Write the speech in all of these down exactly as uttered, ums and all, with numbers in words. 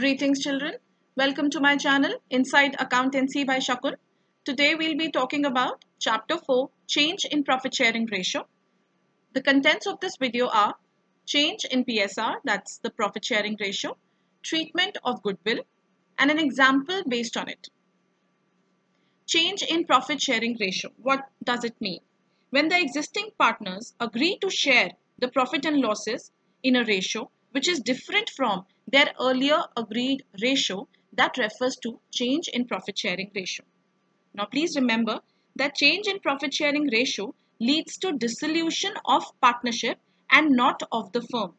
Greetings children, welcome to my channel Inside Accountancy by Shakun. Today we'll be talking about Chapter four, Change in Profit Sharing Ratio. The contents of this video are Change in P S R, that's the Profit Sharing Ratio, Treatment of Goodwill and an example based on it. Change in Profit Sharing Ratio, what does it mean? When the existing partners agree to share the profit and losses in a ratio which is different from their earlier agreed ratio, that refers to change in profit sharing ratio. Now please remember that change in profit sharing ratio leads to dissolution of partnership and not of the firm,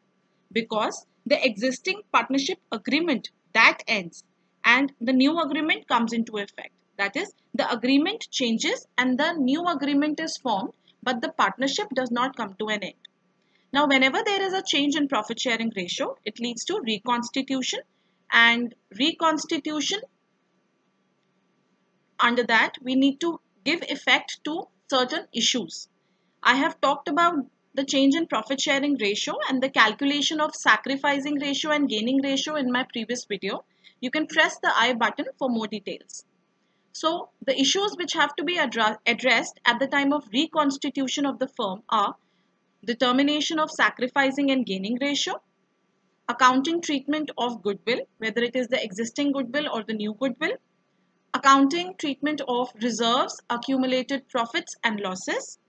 because the existing partnership agreement that ends and the new agreement comes into effect. That is, the agreement changes and the new agreement is formed, but the partnership does not come to an end. Now, whenever there is a change in profit sharing ratio, it leads to reconstitution, and reconstitution, under that we need to give effect to certain issues. I have talked about the change in profit sharing ratio and the calculation of sacrificing ratio and gaining ratio in my previous video. You can press the I button for more details. So the issues which have to be address addressed at the time of reconstitution of the firm are determination of sacrificing and gaining ratio, accounting treatment of goodwill, whether it is the existing goodwill or the new goodwill, accounting treatment of reserves, accumulated profits and losses,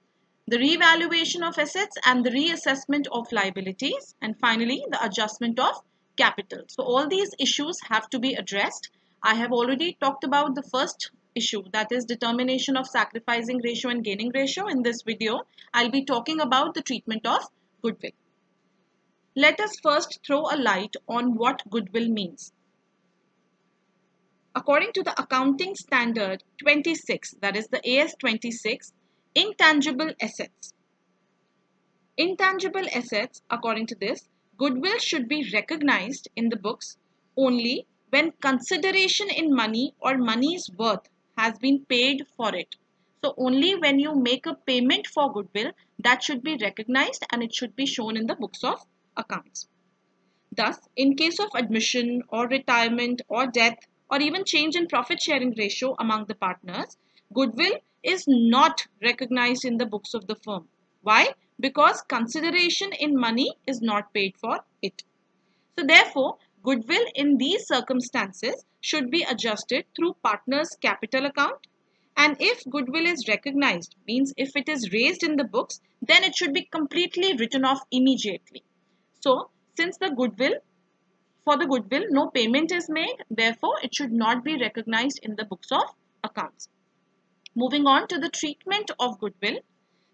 the revaluation of assets and the reassessment of liabilities, and finally the adjustment of capital. So all these issues have to be addressed. I have already talked about the first issue, that is determination of sacrificing ratio and gaining ratio. In this video, I'll be talking about the treatment of goodwill. Let us first throw a light on what goodwill means. According to the Accounting Standard twenty-six, that is the A S twenty-six, intangible assets. Intangible assets, according to this, goodwill should be recognized in the books only when consideration in money or money's worth has been paid for it. So only when you make a payment for goodwill, that should be recognized and it should be shown in the books of accounts. Thus, in case of admission or retirement or death or even change in profit sharing ratio among the partners, goodwill is not recognized in the books of the firm. Why? Because consideration in money is not paid for it. So therefore, goodwill in these circumstances should be adjusted through partner's capital account, and if goodwill is recognized, means if it is raised in the books, then it should be completely written off immediately. So since the goodwill, for the goodwill no payment is made, therefore it should not be recognized in the books of accounts. Moving on to the treatment of goodwill,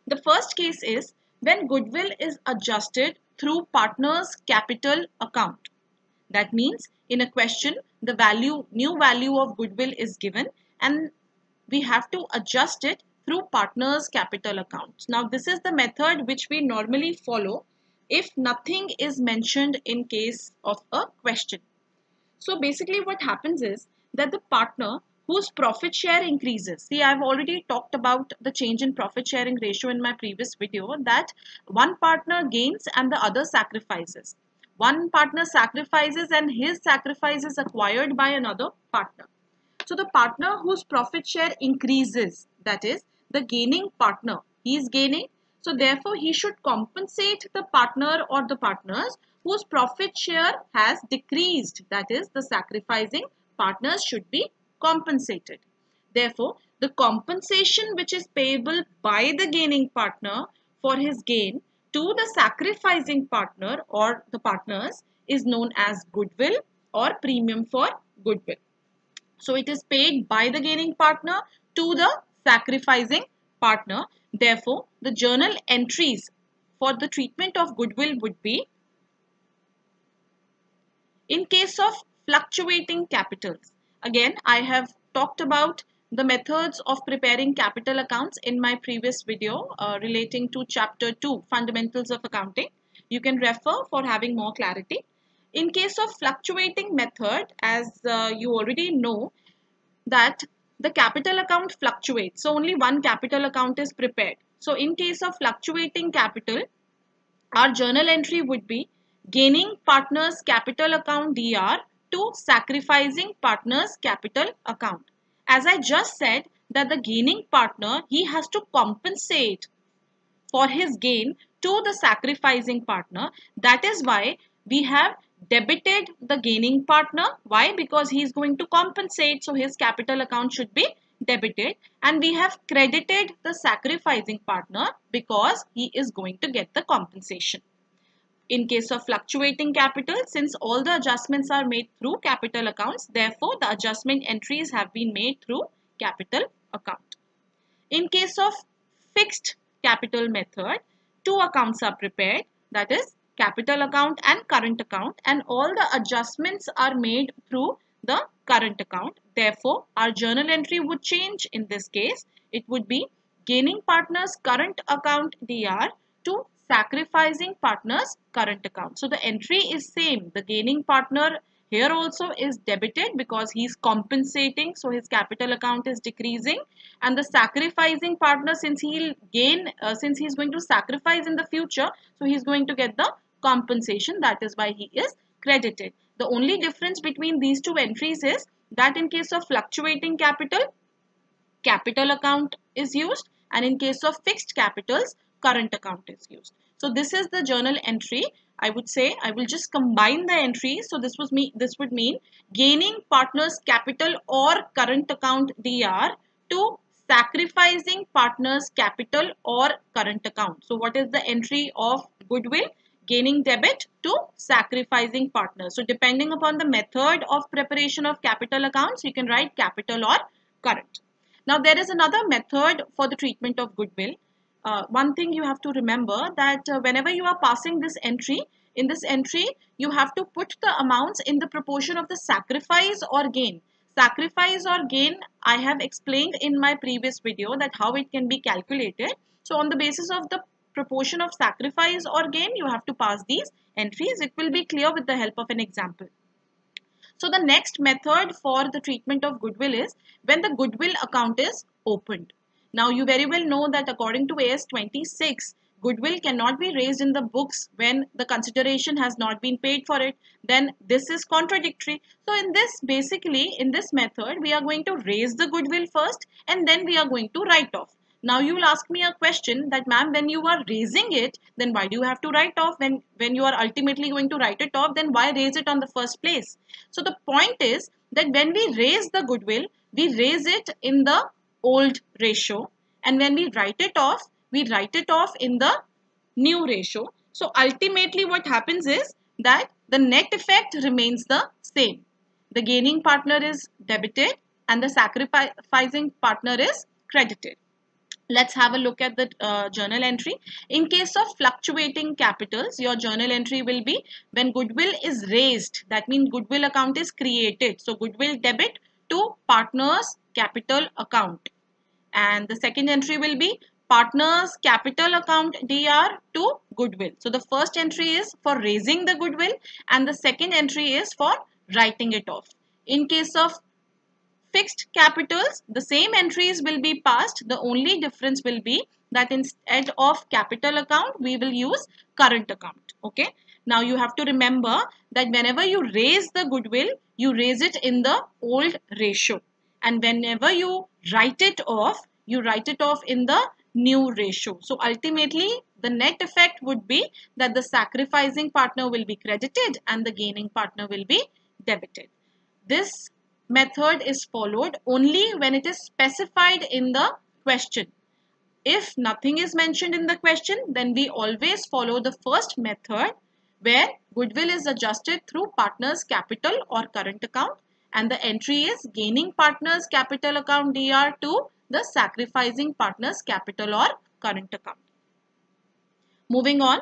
the first case is when goodwill is adjusted through partner's capital account. That means in a question the value, new value of goodwill is given and we have to adjust it through partners' capital accounts. Now this is the method which we normally follow if nothing is mentioned in case of a question. So basically what happens is that the partner whose profit share increases, see I have already talked about the change in profit sharing ratio in my previous video, that one partner gains and the other sacrifices. One partner sacrifices and his sacrifice is acquired by another partner. So the partner whose profit share increases, that is the gaining partner, he is gaining. So therefore he should compensate the partner or the partners whose profit share has decreased, that is the sacrificing partners should be compensated. Therefore the compensation which is payable by the gaining partner for his gain to the sacrificing partner or the partners is known as goodwill or premium for goodwill. So it is paid by the gaining partner to the sacrificing partner. Therefore, the journal entries for the treatment of goodwill would be in case of fluctuating capitals. Again, I have talked about the methods of preparing capital accounts in my previous video uh, relating to Chapter two, Fundamentals of Accounting. You can refer for having more clarity. In case of fluctuating method, as uh, you already know, that the capital account fluctuates. So only one capital account is prepared. So in case of fluctuating capital, our journal entry would be gaining partner's capital account D R to sacrificing partner's capital account. As I just said, that the gaining partner, he has to compensate for his gain to the sacrificing partner. That is why we have debited the gaining partner. Why? Because he is going to compensate, so his capital account should be debited. And we have credited the sacrificing partner because he is going to get the compensation. In case of fluctuating capital, since all the adjustments are made through capital accounts, therefore the adjustment entries have been made through capital account. In case of fixed capital method, two accounts are prepared, that is capital account and current account, and all the adjustments are made through the current account. Therefore, our journal entry would change in this case. It would be gaining partner's current account D R to sacrificing partner's current account. So the entry is same. The gaining partner here also is debited because he is compensating, so his capital account is decreasing, and the sacrificing partner, since he'll gain, uh, since he is going to sacrifice in the future, so he is going to get the compensation. That is why he is credited. The only difference between these two entries is that in case of fluctuating capital, capital account is used, and in case of fixed capitals, current account is used. So this is the journal entry. I would say I will just combine the entries. So this was me. This would mean gaining partner's capital or current account D R to sacrificing partner's capital or current account. So what is the entry of goodwill? Gaining debit to sacrificing partner. So depending upon the method of preparation of capital accounts, you can write capital or current. Now there is another method for the treatment of goodwill. Uh, one thing you have to remember, that uh, whenever you are passing this entry, in this entry you have to put the amounts in the proportion of the sacrifice or gain. Sacrifice or gain, I have explained in my previous video that how it can be calculated. So on the basis of the proportion of sacrifice or gain, you have to pass these entries. It will be clear with the help of an example. So the next method for the treatment of goodwill is when the goodwill account is opened. Now you very well know that according to A S twenty-six, goodwill cannot be raised in the books when the consideration has not been paid for it. Then this is contradictory. So in this, basically in this method, we are going to raise the goodwill first and then we are going to write off. Now you will ask me a question that, ma'am, when you are raising it, then why do you have to write off? When, when you are ultimately going to write it off, then why raise it on the first place? So the point is that when we raise the goodwill, we raise it in the old ratio, and when we write it off, we write it off in the new ratio. So ultimately what happens is that the net effect remains the same. The gaining partner is debited and the sacrificing partner is credited. Let's have a look at the uh, journal entry. In case of fluctuating capitals, your journal entry will be when goodwill is raised. That means goodwill account is created. So goodwill debit to partner's capital account. And the second entry will be partner's capital account D R to goodwill. So the first entry is for raising the goodwill and the second entry is for writing it off. In case of fixed capitals, the same entries will be passed. The only difference will be that instead of capital account, we will use current account. Okay. Now you have to remember that whenever you raise the goodwill, you raise it in the old ratio. And whenever you write it off, you write it off in the new ratio. So ultimately, the net effect would be that the sacrificing partner will be credited and the gaining partner will be debited. This method is followed only when it is specified in the question. If nothing is mentioned in the question, then we always follow the first method where goodwill is adjusted through partner's capital or current account. And the entry is gaining partner's capital account D R to the sacrificing partner's capital or current account. Moving on,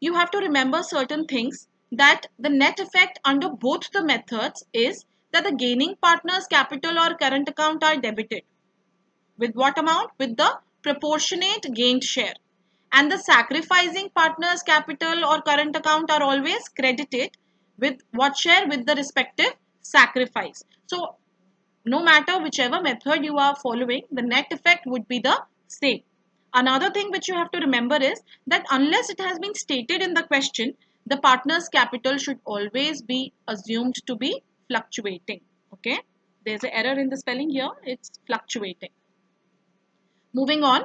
you have to remember certain things, that the net effect under both the methods is that the gaining partner's capital or current account are debited. With what amount? With the proportionate gained share. And the sacrificing partner's capital or current account are always credited with what share? With the respective sacrifice. So no matter whichever method you are following, the net effect would be the same. Another thing which you have to remember is that unless it has been stated in the question, The partner's capital should always be assumed to be fluctuating. Okay, there's an error in the spelling here. It's fluctuating. Moving on.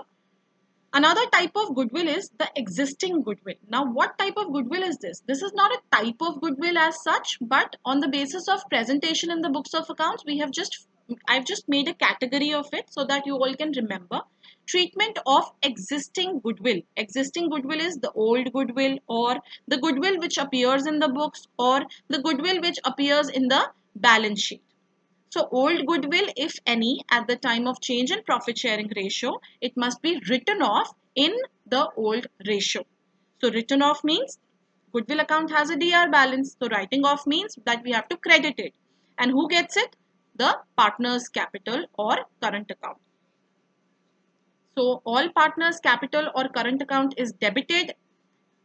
Another type of goodwill is the existing goodwill. Now, what type of goodwill is this? This is not a type of goodwill as such, but on the basis of presentation in the books of accounts, we have just, I've just made a category of it so that you all can remember. Treatment of existing goodwill. Existing goodwill is the old goodwill or the goodwill which appears in the books or the goodwill which appears in the balance sheet. So old goodwill, if any, at the time of change in profit sharing ratio, it must be written off in the old ratio. So written off means goodwill account has a D R balance. So writing off means that we have to credit it. And who gets it? The partner's capital or current account. So all partner's capital or current account is debited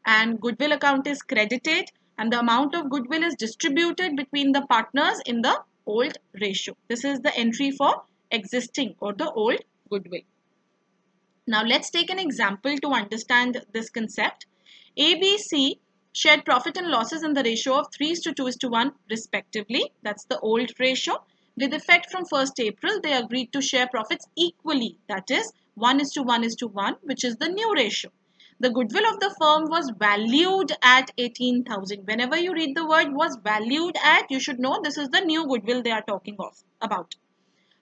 and goodwill account is credited, and the amount of goodwill is distributed between the partners in the old ratio. This is the entry for existing or the old goodwill. Now let's take an example to understand this concept. A B C shared profit and losses in the ratio of three is to two is to one respectively. That's the old ratio. With effect from first April, they agreed to share profits equally. That is one is to one is to one, which is the new ratio. The goodwill of the firm was valued at eighteen thousand. Whenever you read the word was valued at, you should know this is the new goodwill they are talking of about.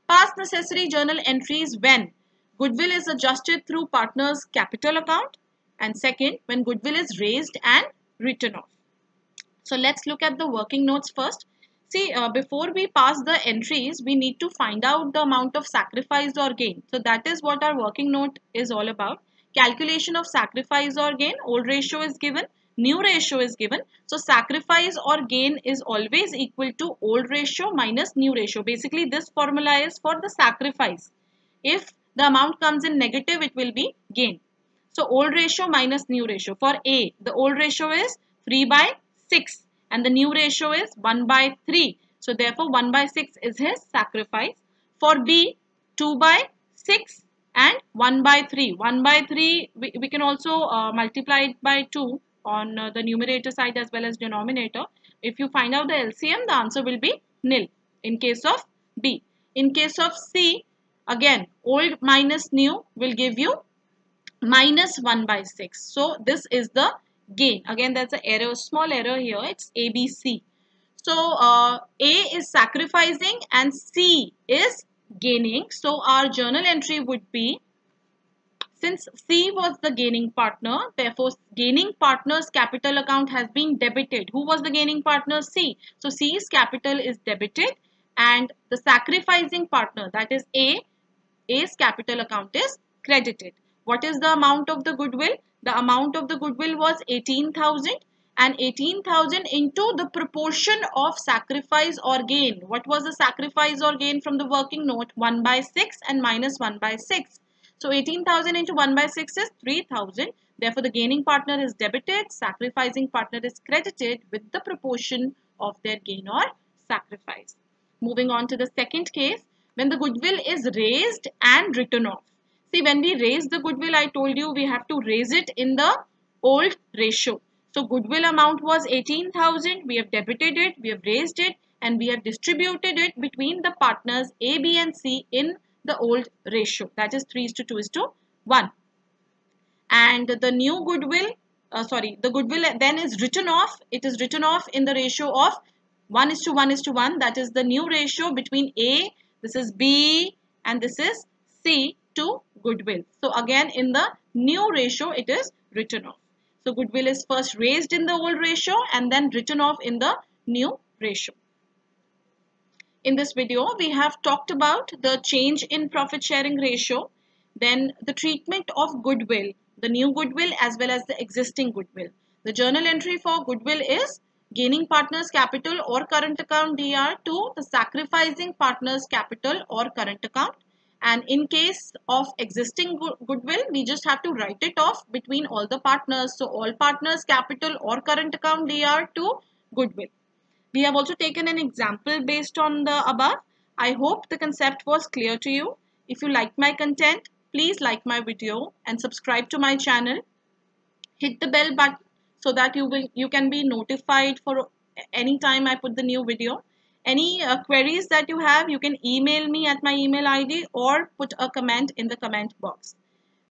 Past necessary journal entries when goodwill is adjusted through partner's capital account, and second, when goodwill is raised and written off. So let's look at the working notes first. See, uh, before we pass the entries, we need to find out the amount of sacrifice or gain. So that is what our working note is all about. Calculation of sacrifice or gain, old ratio is given, new ratio is given. So sacrifice or gain is always equal to old ratio minus new ratio. Basically, this formula is for the sacrifice. If the amount comes in negative, it will be gain. So old ratio minus new ratio. For A, the old ratio is three by six and the new ratio is one by three. So therefore, one by six is his sacrifice. For B, two by six. And one by three. one by three, we, we can also uh, multiply it by two on uh, the numerator side as well as denominator. If you find out the L C M, the answer will be nil in case of B. In case of C, again, old minus new will give you minus one by six. So this is the gain. Again, that's an error, small error here. It's A B C. So uh, A is sacrificing and C is gaining. So our journal entry would be, since C was the gaining partner, therefore gaining partner's capital account has been debited. Who was the gaining partner? C. So C's capital is debited and the sacrificing partner, that is A, A's capital account is credited. What is the amount of the goodwill? The amount of the goodwill was eighteen thousand. And eighteen thousand into the proportion of sacrifice or gain. What was the sacrifice or gain from the working note? one by six and minus one by six. So eighteen thousand into one by six is three thousand. Therefore, the gaining partner is debited, sacrificing partner is credited with the proportion of their gain or sacrifice. Moving on to the second case, when the goodwill is raised and written off. See, when we raise the goodwill, I told you we have to raise it in the old ratio. So goodwill amount was eighteen thousand, we have debited it, we have raised it, and we have distributed it between the partners A, B and C in the old ratio. That is three is to two is to one. And the new goodwill, uh, sorry, the goodwill then is written off. It is written off in the ratio of one is to one is to one. That is the new ratio between A, this is B, and this is C to goodwill. So again, in the new ratio, it is written off. So goodwill is first raised in the old ratio and then written off in the new ratio. In this video, we have talked about the change in profit sharing ratio, then the treatment of goodwill, the new goodwill as well as the existing goodwill. The journal entry for goodwill is gaining partner's capital or current account D R to the sacrificing partner's capital or current account. And in case of existing goodwill, we just have to write it off between all the partners. So all partners capital or current account D R to goodwill. We have also taken an example based on the above. I hope the concept was clear to you. If you liked my content, please like my video and subscribe to my channel. Hit the bell button so that you will you can be notified for any time I put the new video. Any uh, queries that you have, you can email me at my email I D or put a comment in the comment box.